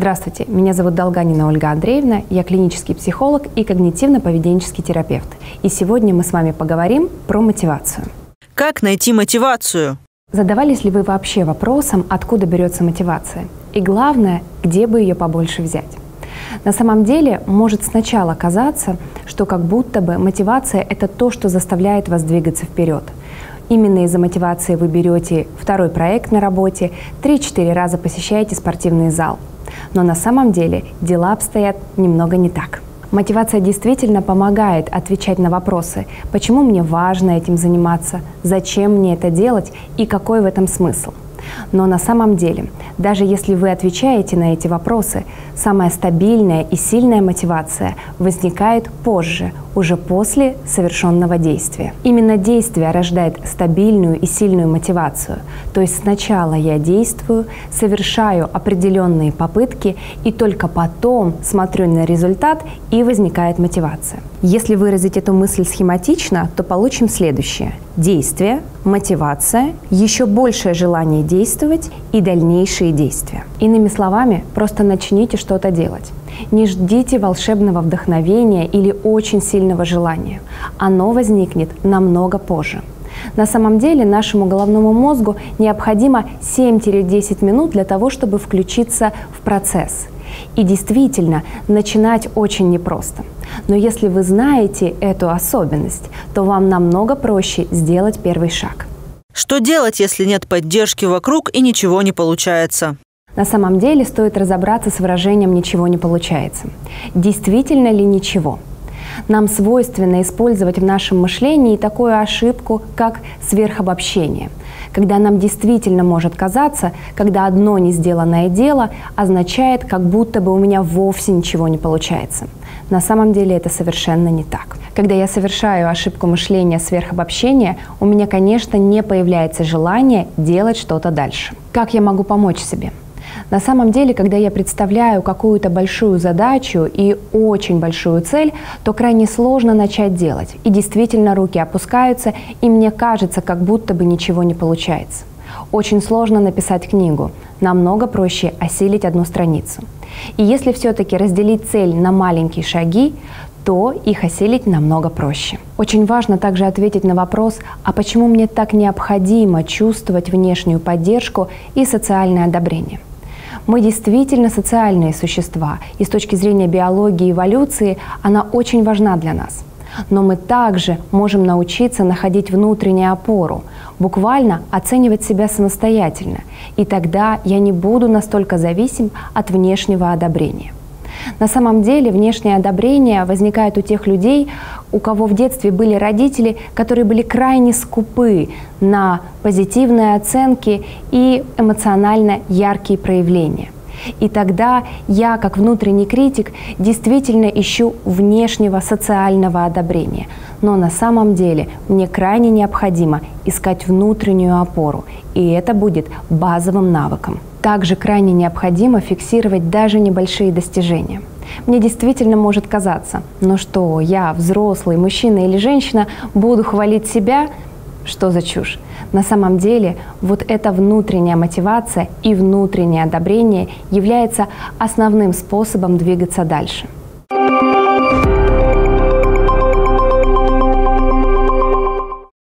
Здравствуйте, меня зовут Долганина Ольга Андреевна, я клинический психолог и когнитивно-поведенческий терапевт. И сегодня мы с вами поговорим про мотивацию. Как найти мотивацию? Задавались ли вы вообще вопросом, откуда берется мотивация? И главное, где бы ее побольше взять? На самом деле, может сначала казаться, что как будто бы мотивация – это то, что заставляет вас двигаться вперед. Именно из-за мотивации вы берете второй проект на работе, 3-4 раза посещаете спортивный зал. Но на самом деле дела обстоят немного не так. Мотивация действительно помогает отвечать на вопросы, почему мне важно этим заниматься, зачем мне это делать и какой в этом смысл. Но на самом деле, даже если вы отвечаете на эти вопросы, самая стабильная и сильная мотивация возникает позже, уже после совершенного действия. Именно действие рождает стабильную и сильную мотивацию. То есть сначала я действую, совершаю определенные попытки и только потом смотрю на результат, и возникает мотивация. Если выразить эту мысль схематично, то получим следующее. Действие, мотивация, еще большее желание действовать и дальнейшие действия. Иными словами, просто начните что-то делать. Не ждите волшебного вдохновения или очень сильного желания. Оно возникнет намного позже. На самом деле нашему головному мозгу необходимо 7-10 минут для того, чтобы включиться в процесс. И действительно, начинать очень непросто. Но если вы знаете эту особенность, то вам намного проще сделать первый шаг. Что делать, если нет поддержки вокруг и ничего не получается? На самом деле стоит разобраться с выражением «ничего не получается». Действительно ли ничего? Нам свойственно использовать в нашем мышлении такую ошибку, как сверхобобщение, когда нам действительно может казаться, когда одно несделанное дело означает, как будто бы у меня вовсе ничего не получается. На самом деле это совершенно не так. Когда я совершаю ошибку мышления сверхобобщения, у меня, конечно, не появляется желание делать что-то дальше. Как я могу помочь себе? На самом деле, когда я представляю какую-то большую задачу и очень большую цель, то крайне сложно начать делать. И действительно руки опускаются, и мне кажется, как будто бы ничего не получается. Очень сложно написать книгу, намного проще осилить одну страницу. И если все-таки разделить цель на маленькие шаги, то их осилить намного проще. Очень важно также ответить на вопрос, а почему мне так необходимо чувствовать внешнюю поддержку и социальное одобрение? Мы действительно социальные существа, и с точки зрения биологии и эволюции она очень важна для нас. Но мы также можем научиться находить внутреннюю опору, буквально оценивать себя самостоятельно, и тогда я не буду настолько зависим от внешнего одобрения. На самом деле внешнее одобрение возникает у тех людей, у кого в детстве были родители, которые были крайне скупы на позитивные оценки и эмоционально яркие проявления. И тогда я, как внутренний критик, действительно ищу внешнего социального одобрения. Но на самом деле мне крайне необходимо искать внутреннюю опору, и это будет базовым навыком. Также крайне необходимо фиксировать даже небольшие достижения. Мне действительно может казаться, ну что, я взрослый мужчина или женщина, буду хвалить себя? Что за чушь? На самом деле, вот эта внутренняя мотивация и внутреннее одобрение является основным способом двигаться дальше.